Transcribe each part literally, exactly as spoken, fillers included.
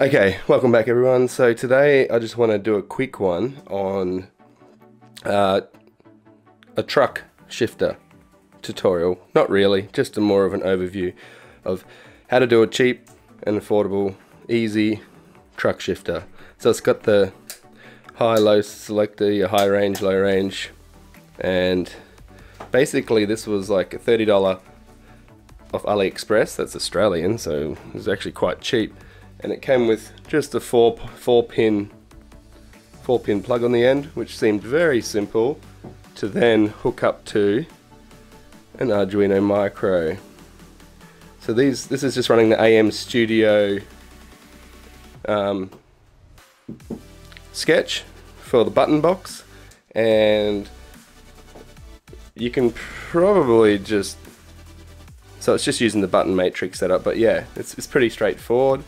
Okay, welcome back everyone. So today I just want to do a quick one on uh, a truck shifter tutorial. Not really, just a more of an overview of how to do a cheap and affordable, easy truck shifter. So it's got the high-low selector, your high range, low range, and basically this was like a thirty dollar off AliExpress. That's Australian, so it was actually quite cheap. And it came with just a four four pin four pin plug on the end, which seemed very simple to then hook up to an Arduino Micro. So these this is just running the A M Studio um, sketch for the button box, and you can probably just so it's just using the button matrix setup. But yeah, it's it's pretty straightforward.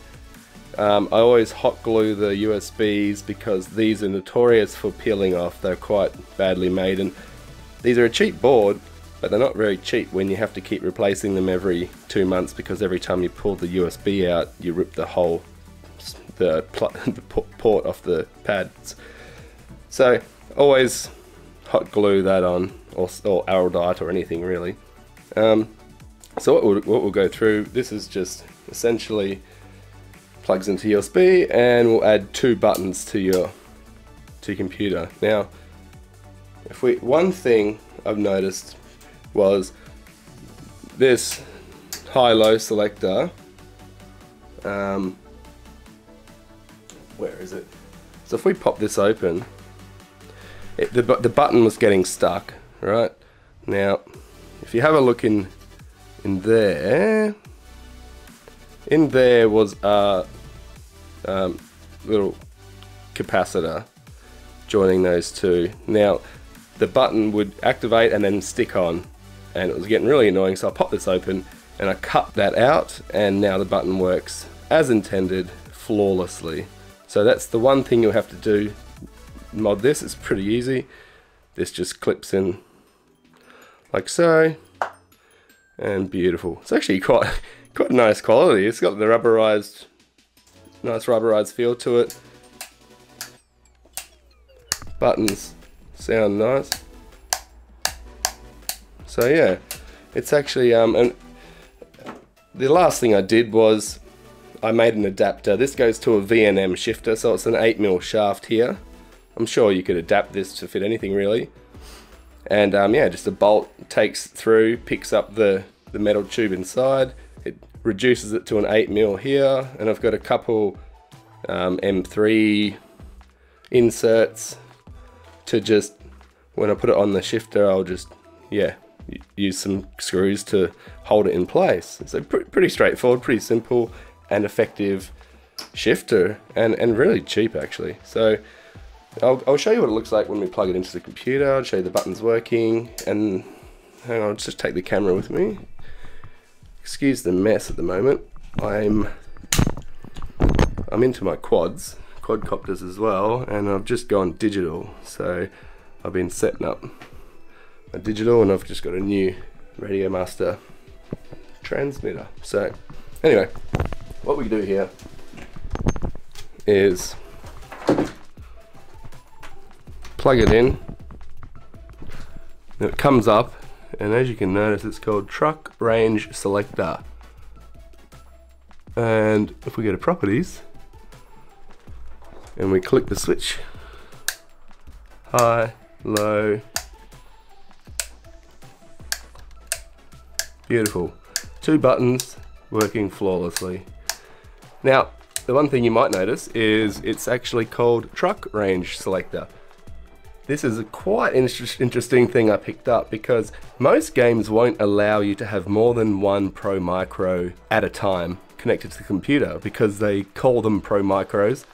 Um, I always hot glue the U S Bs because these are notorious for peeling off. They're quite badly made, and these are a cheap board, but they're not very cheap when you have to keep replacing them every two months because every time you pull the U S B out, you rip the whole the, the port off the pads. So always hot glue that on, or, or Araldite or anything really. Um, so what we'll, what we'll go through, this is just essentially plugs into U S B, and we'll add two buttons to your to your computer. Now, if we one thing I've noticed was this high-low selector. Um, where is it? So if we pop this open, it, the the button was getting stuck. Right now, if you have a look in in there, in there was a um, little capacitor joining those two. Now the button would activate and then stick on, and it was getting really annoying, so I popped this open and I cut that out, and now the button works as intended flawlessly. So that's the one thing you'll have to do. Mod this, it's pretty easy. This just clips in like so, and beautiful. It's actually quite quite nice quality. It's got the rubberized, nice rubberized feel to it. Buttons sound nice. So yeah, it's actually um and the last thing I did was I made an adapter. This goes to a V N M shifter, so it's an eight mil shaft here. I'm sure you could adapt this to fit anything really. And um, yeah, just a bolt takes through, picks up the the metal tube inside. It reduces it to an eight mil here, and I've got a couple um, M three inserts to just, when I put it on the shifter, I'll just, yeah, use some screws to hold it in place. So pre pretty straightforward, pretty simple and effective shifter, and, and really cheap actually. So I'll, I'll show you what it looks like when we plug it into the computer. I'll show you the buttons working, and hang on, I'll just take the camera with me. Excuse the mess at the moment. I'm I'm into my quads, quadcopters as well, and I've just gone digital. So I've been setting up a digital, and I've just got a new Radio Master transmitter. So anyway, what we do here is plug it in. It comes up, and as you can notice, it's called Truck Range Selector. And if we go to Properties, and we click the switch, high, low, beautiful. Two buttons working flawlessly. Now, the one thing you might notice is it's actually called Truck Range Selector. This is a quite interesting thing I picked up, because most games won't allow you to have more than one Pro Micro at a time connected to the computer because they call them Pro Micros.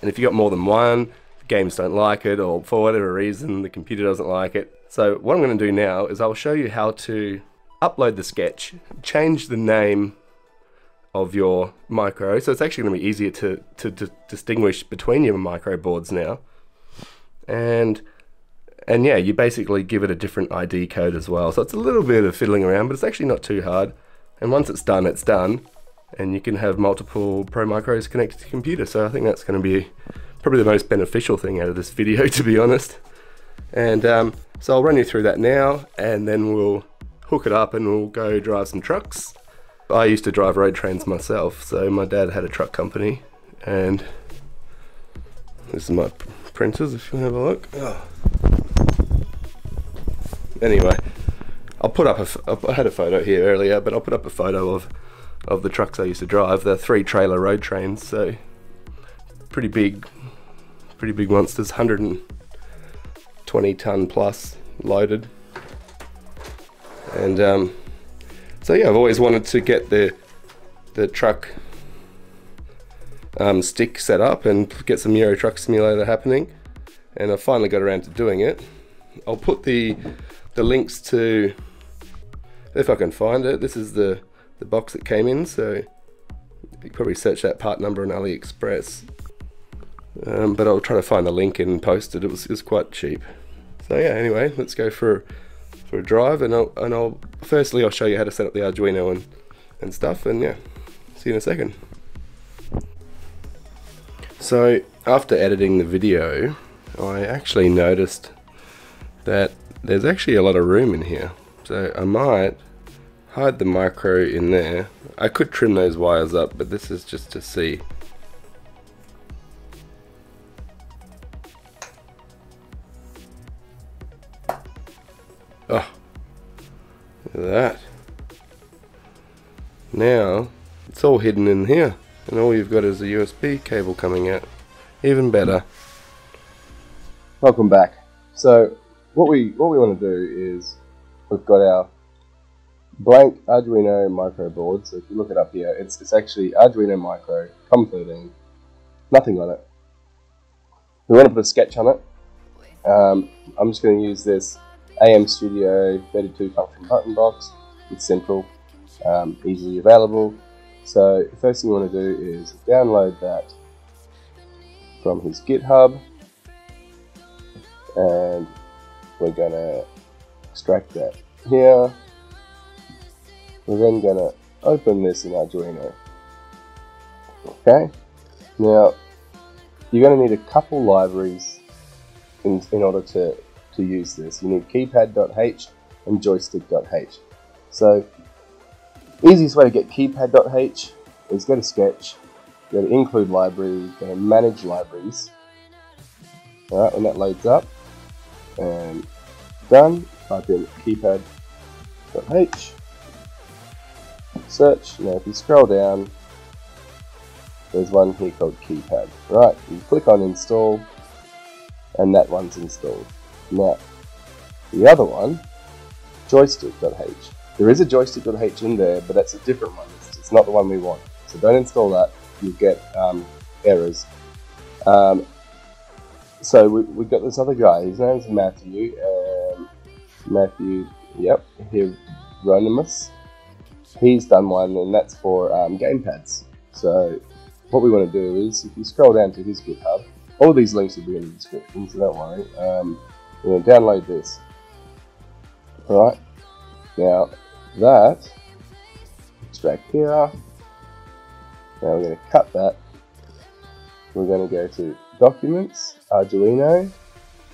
And if you got more than one, games don't like it, or for whatever reason, the computer doesn't like it. So what I'm gonna do now is I'll show you how to upload the sketch, change the name of your micro. So it's actually gonna be easier to, to, to distinguish between your micro boards now. And and yeah, you basically give it a different I D code as well. So it's a little bit of fiddling around, but it's actually not too hard. And once it's done, it's done. and you can have multiple Pro Micros connected to the computer. So I think that's going to be probably the most beneficial thing out of this video, to be honest. And um, so I'll run you through that now, and then we'll hook it up and we'll go drive some trucks. I used to drive road trains myself, so my dad had a truck company, and this is my printers if you want to have a look. Oh. Anyway, I'll put up a, I had a photo here earlier, but I'll put up a photo of, of the trucks I used to drive. They're three trailer road trains, so pretty big, pretty big monsters, one hundred twenty ton plus loaded. And um, so yeah, I've always wanted to get the the truck um, stick set up and get some Euro Truck Simulator happening, and I finally got around to doing it. I'll put the the links to, if I can find it, this is the the box that came in, so you probably search that part number on AliExpress. Um, but I'll try to find the link and post it. It was, it was quite cheap. So yeah, anyway, let's go for for a drive, and I'll, and I'll firstly I'll show you how to set up the Arduino and and stuff, and yeah, see you in a second. So after editing the video, I actually noticed that there's actually a lot of room in here, so I might hide the micro in there. I could trim those wires up, but this is just to see. Oh, look at that. Now it's all hidden in here, and all you've got is a U S B cable coming out. Even better. Welcome back. So what we what we want to do is, we've got our blank Arduino micro board. So if you look it up here, it's it's actually Arduino micro com thirteen, nothing on it. We want to put a sketch on it. Um, I'm just going to use this A M Studio thirty-two function button box. It's simple, um, easily available. So the first thing you want to do is download that from his GitHub, and we're going to extract that here. We're then going to open this in Arduino. Okay, now you're going to need a couple libraries in, in order to to use this. You need keypad dot h and joystick dot h. So easiest way to get keypad dot h is go to sketch, go to include library, go to manage libraries. Alright, when that loads up and done, type in keypad dot h, search. Now if you scroll down, there's one here called keypad. Right, you click on install, and that one's installed. Now, the other one, joystick dot h. There is a joystick dot h in there, but that's a different one. It's, it's not the one we want. So don't install that. You get um, errors. Um, so we, we've got this other guy. His name's Matthew. Um, Matthew, yep, Hieronymus. He's done one, and that's for um, gamepads. So what we want to do is, if you scroll down to his GitHub, all these links will be in the description, so don't worry. Um, We're going to download this. Alright, now that, extract here. Now we're going to cut that. We're going to go to Documents, Arduino,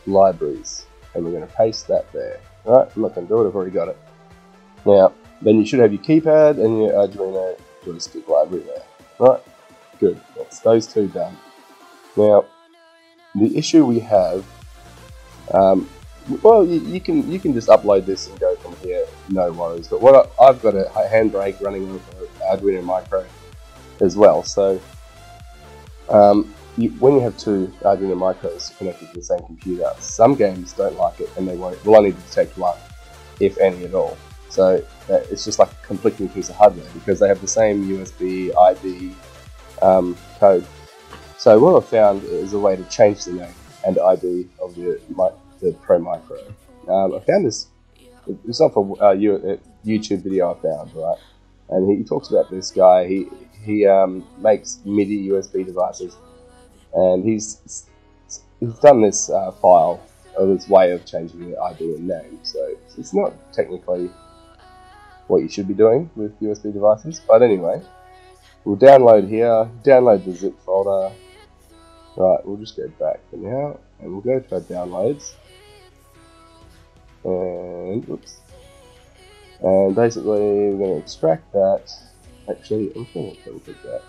Libraries, and we're going to paste that there. Alright, I'm not going to do it, I've already got it. Now, then you should have your keypad and your Arduino joystick library there. Alright, good, that's those two done. Now, the issue we have, Um, well, you, you can you can just upload this and go from here, no worries. But what I, I've got a handbrake running with Arduino Micro as well. So um, you, when you have two Arduino Micros connected to the same computer, some games don't like it, and they won't. Well, I need to detect one, if any at all. So uh, it's just like a conflicting piece of hardware because they have the same U S B I D um, code. So what I've found is a way to change the name and I D of the, the Pro Micro. Um, I found this, it's not for uh, YouTube video I found, right? And he, he talks about this guy. He he um, makes MIDI U S B devices, and he's he's done this uh, file of this way of changing the I D and name. So it's not technically what you should be doing with U S B devices, but anyway, We'll download here, download the zip folder. Right, we'll just go back for now, and we'll go to our downloads. And, oops. And basically, we're going to extract that. Actually, I'm going to click that.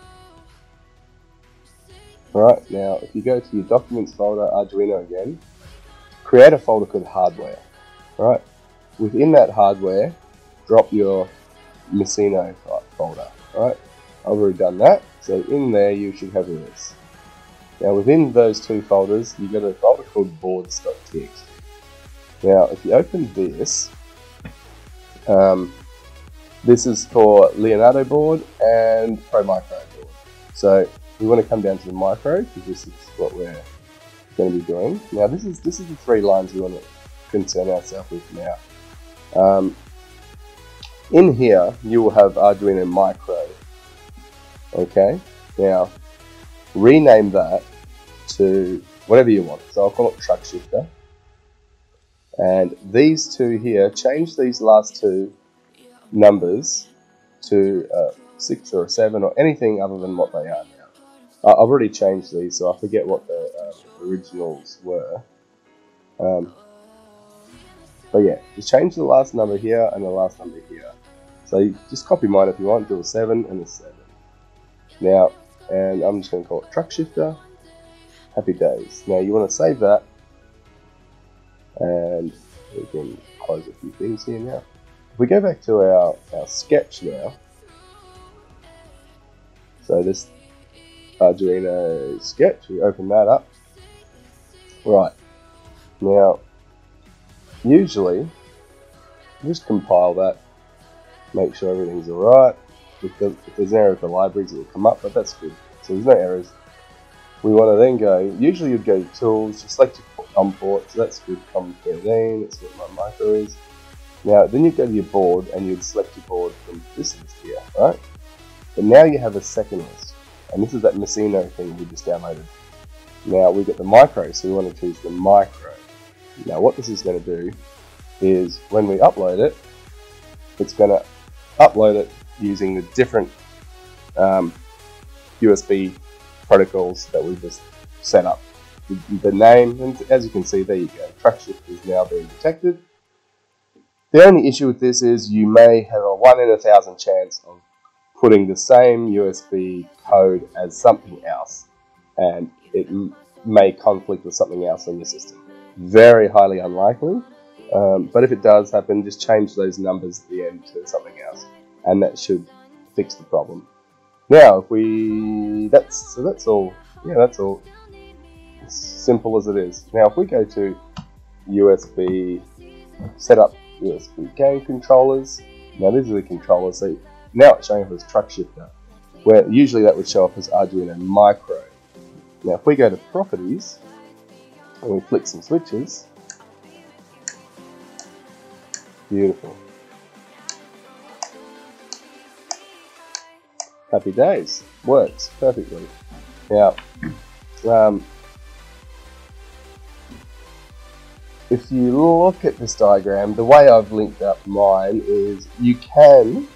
Alright, now if you go to your documents folder, Arduino again, create a folder called hardware. Alright, within that hardware, drop your Messino folder. Alright, I've already done that, so in there you should have this. Now within those two folders, you got a folder called boards dot t x t. Now if you open this, um, this is for Leonardo board and Pro Micro board. So we want to come down to the micro because this is what we're going to be doing. Now this is this is the three lines we want to concern ourselves with now. Um, in here you will have Arduino Micro. Okay. Now rename that to whatever you want. So I'll call it Truck Shifter. And these two here, change these last two numbers to uh, six or a seven or anything other than what they are. I've already changed these, so I forget what the um, originals were. Um, but yeah, just change the last number here and the last number here. So you just copy mine if you want, do a seven and a seven. Now, and I'm just going to call it Truck Shifter. Happy days. Now you want to save that. And we can close a few things here now. If we go back to our, our sketch now. So this Arduino sketch, we open that up. Right, now usually just compile that, make sure everything's alright. If, the, if there's an error with the libraries, it will come up, but that's good. So there's no errors. We want to then go, usually you'd go to tools, just select your COM port, so that's good, COM thirteen, that's what my micro is. Now then you go to your board and you'd select your board from this list here, right? But now you have a second list. And this is that Messino thing we just downloaded. Now we've got the micro, so we want to choose the micro. Now what this is going to do is when we upload it, it's going to upload it using the different um, U S B protocols that we've just set up. The, the name, and as you can see, there you go, Truck Shifter is now being detected. The only issue with this is you may have a one in a thousand chance of putting the same U S B code as something else, and it may conflict with something else in your system. Very highly unlikely, um, but if it does happen, just change those numbers at the end to something else, and that should fix the problem. Now, if we that's so that's all. Yeah, that's all. As simple as it is. Now, if we go to U S B setup, U S B game controllers. Now, these are the controllers. So now it's showing up as Truck Shifter, where usually that would show up as Arduino Micro. Now if we go to properties, and we flick some switches, beautiful. Happy days, works perfectly. Now, um, if you look at this diagram, the way I've linked up mine is you can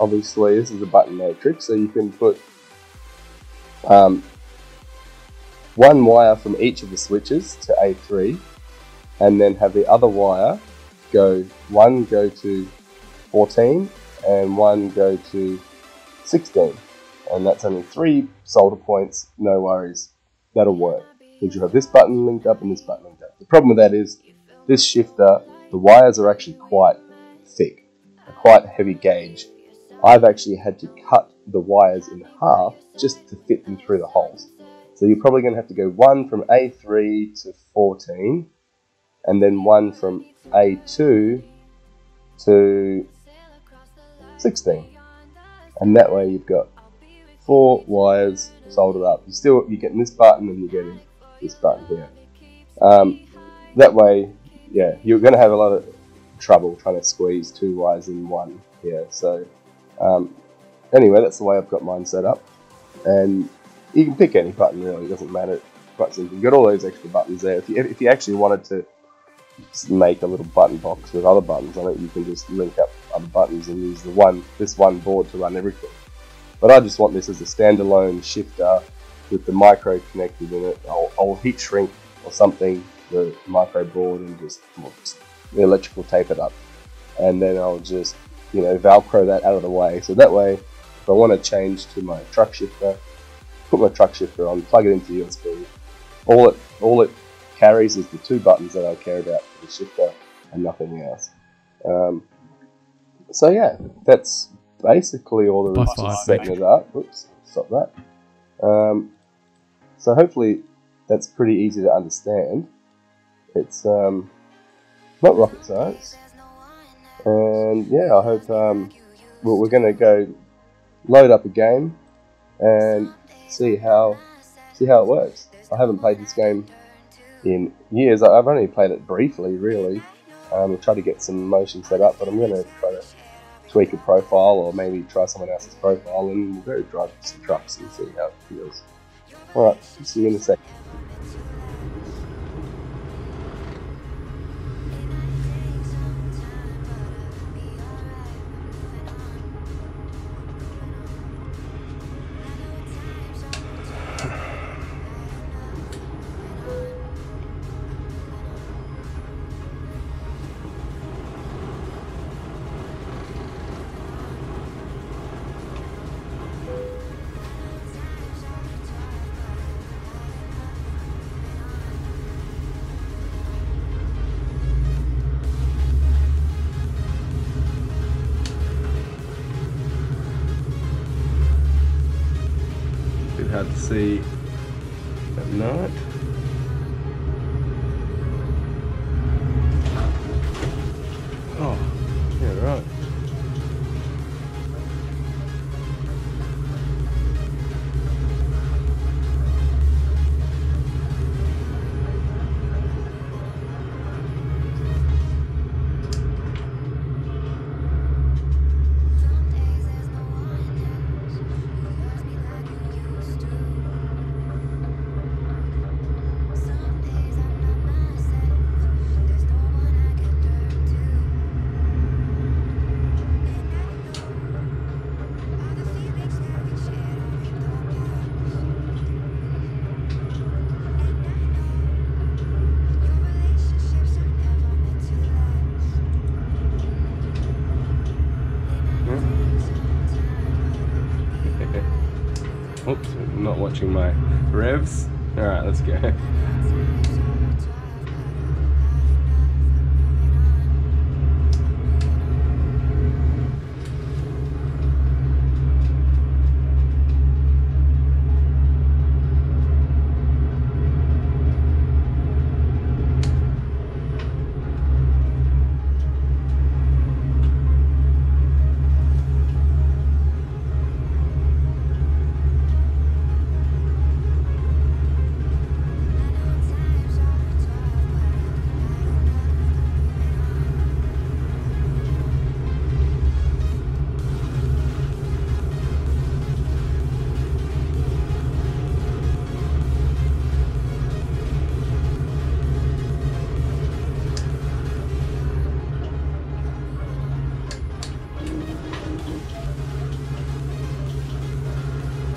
obviously, this is a button matrix, so you can put um, one wire from each of the switches to A three, and then have the other wire go, one go to fourteen, and one go to sixteen. And that's only three solder points, no worries, that'll work. Because you have this button linked up and this button linked up. The problem with that is, this shifter, the wires are actually quite thick, quite heavy gauge. I've actually had to cut the wires in half just to fit them through the holes. So you're probably going to have to go one from A three to fourteen, and then one from A two to sixteen. And that way you've got four wires soldered up. You still, you're getting this button and you're getting this button here. Um, that way, yeah, you're going to have a lot of trouble trying to squeeze two wires in one here. So. Um, anyway, that's the way I've got mine set up, and you can pick any button really, it doesn't matter, it's quite simple. You've got all those extra buttons there. If you, if you actually wanted to make a little button box with other buttons on it, you can just link up other buttons and use the one this one board to run everything. but I just want this as a standalone shifter with the micro connected in it. I'll, I'll heat shrink or something the micro board and just, well, just electrical tape it up, and then I'll just, you know, Velcro that out of the way. So that way, if I want to change to my truck shifter, put my truck shifter on, plug it into U S B. All it all it carries is the two buttons that I care about for the shifter and nothing else. Um, so yeah, that's basically all there is to setting it up. Oops, stop that. Um, so hopefully that's pretty easy to understand. It's um, not rocket science. And yeah, I hope um, well, we're going to go load up a game and see how see how it works. I haven't played this game in years. I've only played it briefly, really. Um, I'll try to get some motion set up, but I'm going to try to tweak a profile or maybe try someone else's profile, and we'll go drive some trucks and see how it feels. Alright, see you in a sec. Hard to see at night. Oh, yeah, right. Oops, not watching my revs. Alright, let's go.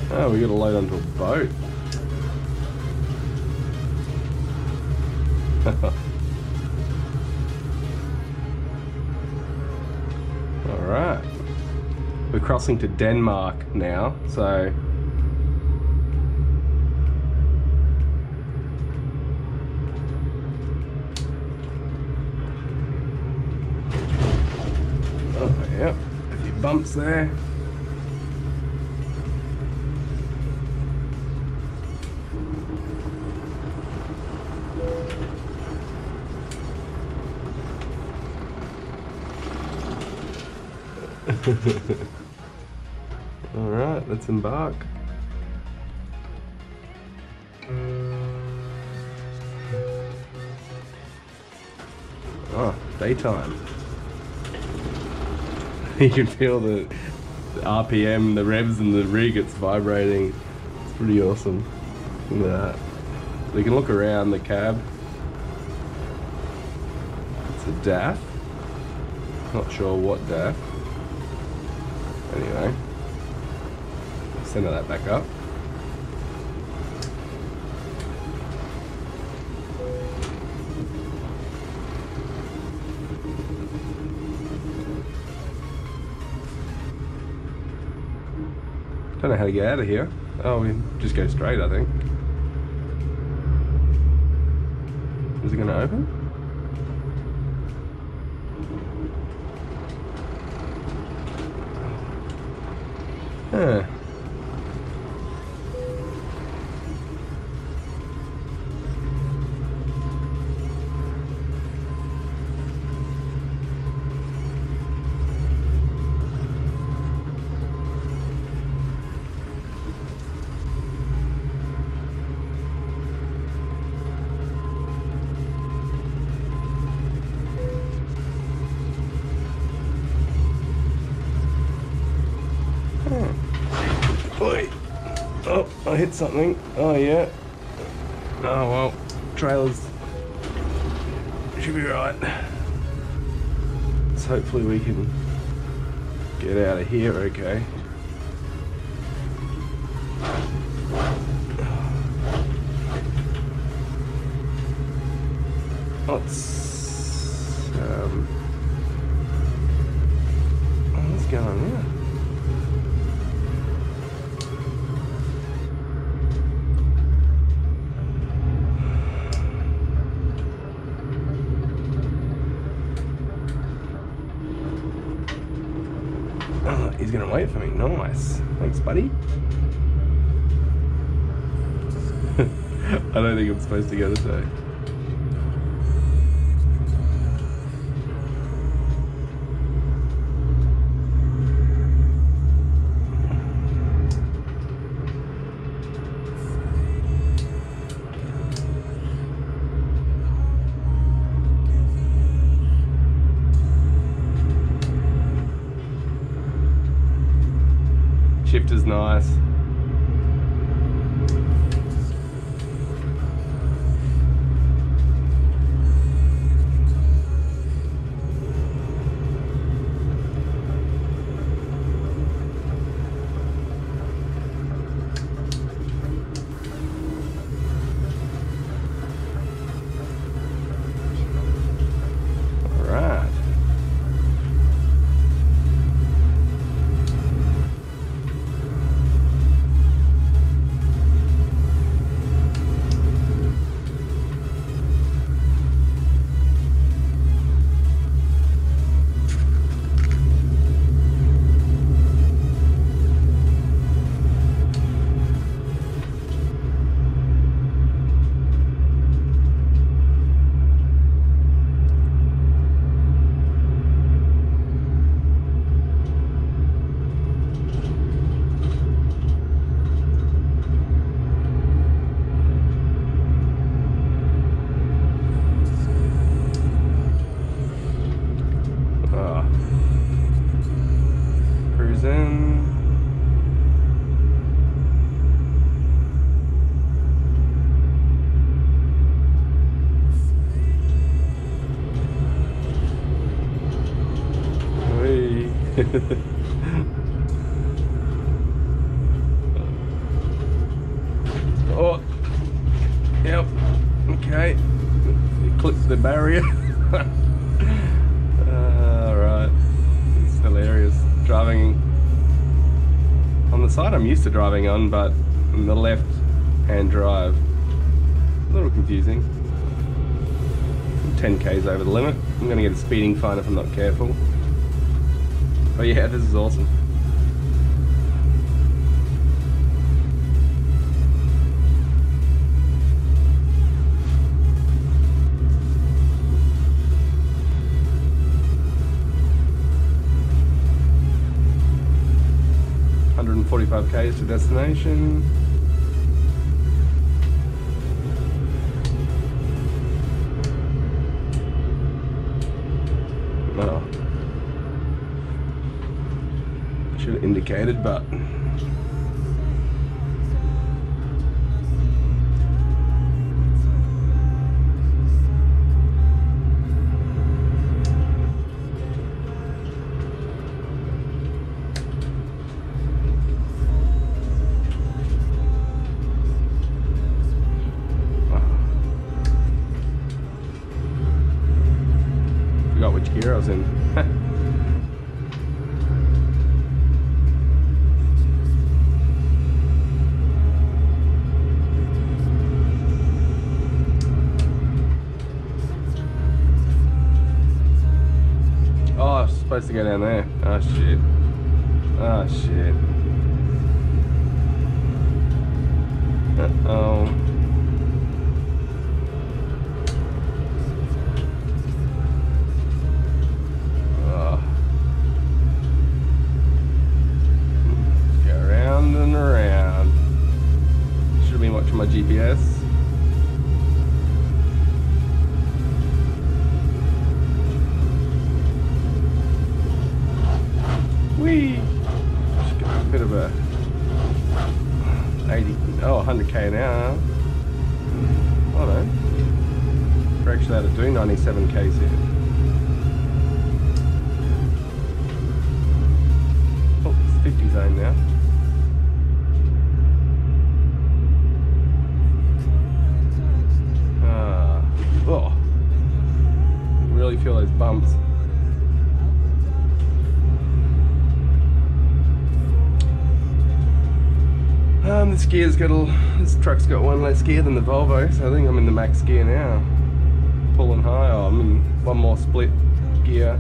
Oh, we got to load onto a boat. All right, we're crossing to Denmark now, so oh yeah, a few bumps there. All right, let's embark. Oh, daytime. You can feel the, the R P M, the revs, and the rig. It's vibrating. It's pretty awesome. Look at that. We can look around the cab. It's a D A F. Not sure what D A F. Anyway, center that back up. Don't know how to get out of here. Oh, we just go straight, I think. Is it going to open? Huh. I hit something. Oh yeah. Oh well. Trailers should be right. So hopefully we can get out of here okay. What's um what's going on here? He's gonna wait for me. Nice. Thanks, buddy. I don't think I'm supposed to go this way. Shifter's nice. Oh, yep, okay, it clipped the barrier. Alright, uh, it's hilarious driving on the side I'm used to driving on, but on the left hand drive, a little confusing. ten K's over the limit. I'm going to get a speeding fine if I'm not careful. Oh yeah, this is awesome. one forty-five K's to destination. Indicated, but zeros in. Oh, I was supposed to go down there. Oh shit. Oh shit. Uh-oh. Oh. Go around and around. Should have been watching my G P S. Whee! Just got a bit of a eighty. Oh, one hundred K an hour. I don't know. We're actually allowed to do ninety-seven K's here. Oh, it's fifty zone now. Ah, oh. You really feel those bumps. Um, this gear's got a, this truck's got one less gear than the Volvo, so I think I'm in the max gear now. Pulling high, oh, I'm in one more split gear.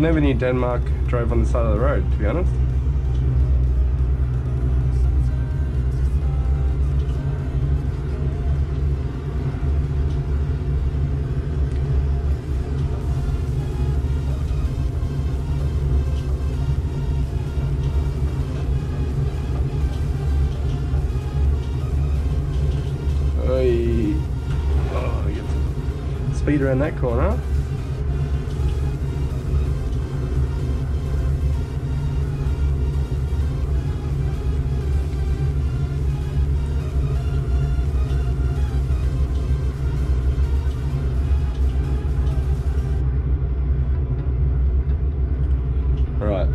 Never knew Denmark drove on the side of the road, to be honest. Oi. Oh, I get some speed around that corner.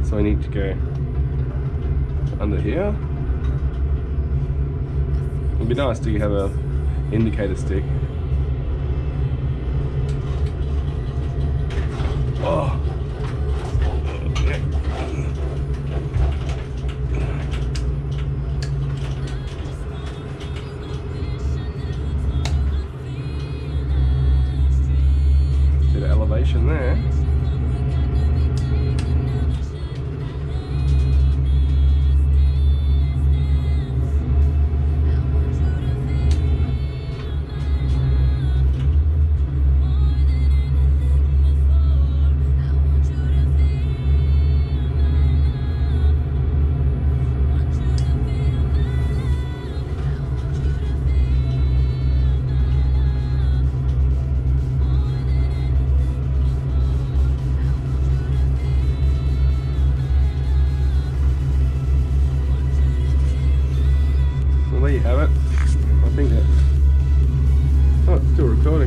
So I need to go under here. It'd be nice to have a indicator stick. Oh. Bit of elevation there. Have it. I think that. Oh, it's still recording.